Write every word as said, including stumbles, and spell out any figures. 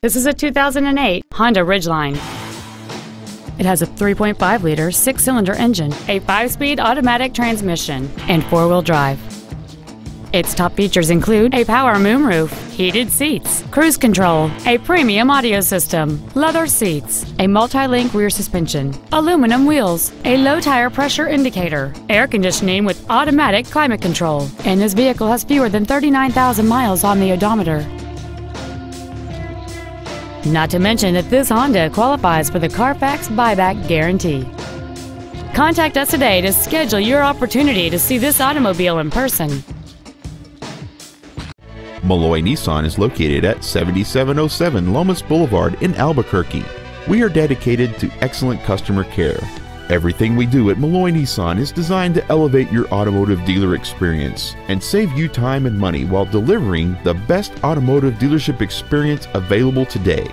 This is a two thousand eight Honda Ridgeline. It has a three point five liter six-cylinder engine, a five-speed automatic transmission, and four-wheel drive. Its top features include a power moonroof, heated seats, cruise control, a premium audio system, leather seats, a multi-link rear suspension, aluminum wheels, a low tire pressure indicator, air conditioning with automatic climate control, and this vehicle has fewer than thirty-nine thousand miles on the odometer. Not to mention that this Honda qualifies for the Carfax buyback guarantee. Contact us today to schedule your opportunity to see this automobile in person. Melloy Nissan is located at seventy-seven oh seven Lomas Boulevard in Albuquerque. We are dedicated to excellent customer care. Everything we do at Melloy Nissan is designed to elevate your automotive dealer experience and save you time and money while delivering the best automotive dealership experience available today.